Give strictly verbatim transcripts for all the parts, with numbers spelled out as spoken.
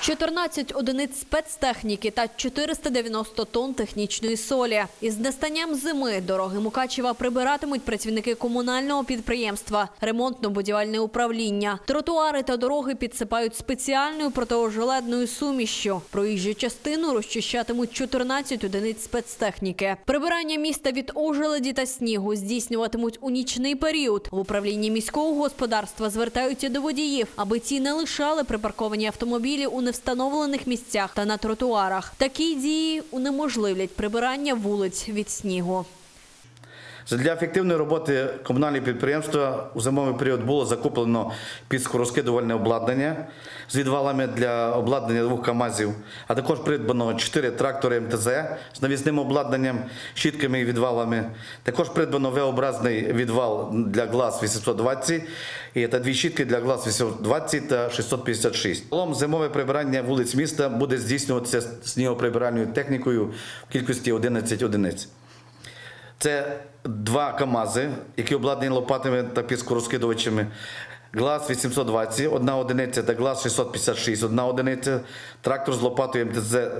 чотирнадцять одиниць спецтехніки та чотириста дев'яносто тонн технічної солі. Із настанням зими дороги Мукачева прибиратимуть працівники комунального підприємства, ремонтно-будівельне управління. Тротуари та дороги підсипають спеціальною протиожеледною сумішшю. Проїжджу частину розчищатимуть чотирнадцять одиниць спецтехніки. Прибирання міста від ожеледі та снігу здійснюватимуть у нічний період. В управлінні міського господарства звертаються до водіїв, аби ті не лишали припарковані автомобілі у невстановлених місцях та на тротуарах. Такі дії унеможливлять прибирання вулиць від снігу. Для ефективної роботи комунального підприємства у зимовий період було закуплено піскорозкидувальне обладнання з відвалами для обладнання двох КАМАЗів, а також придбано чотири трактори ем те зет з навісним обладнанням, щітками і відвалами. Також придбано ве-образний відвал для ГАЗ вісімсот двадцять та дві щітки для ГАЗ вісімсот двадцять та шістсот п'ятдесят шість. Загалом зимове прибирання вулиць міста буде здійснюватися снігоприбиральною технікою в кількості одинадцять одиниць. Це два КАМАЗи, які обладнані лопатами та піскорозкидувачами, ГАЗ вісімсот двадцять – одна одиниця та ГАЗ шістсот п'ятдесят шість – одна одиниця, трактор з лопатою ем те зет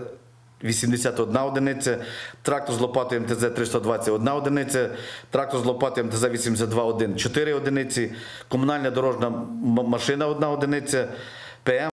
вісімдесят – одна одиниця, трактор з лопатою ем те зет триста двадцять – одна одиниця, трактор з лопатою ем те зет вісімдесят два – чотири одиниці, комунальна дорожня машина – одна одиниця, пе ем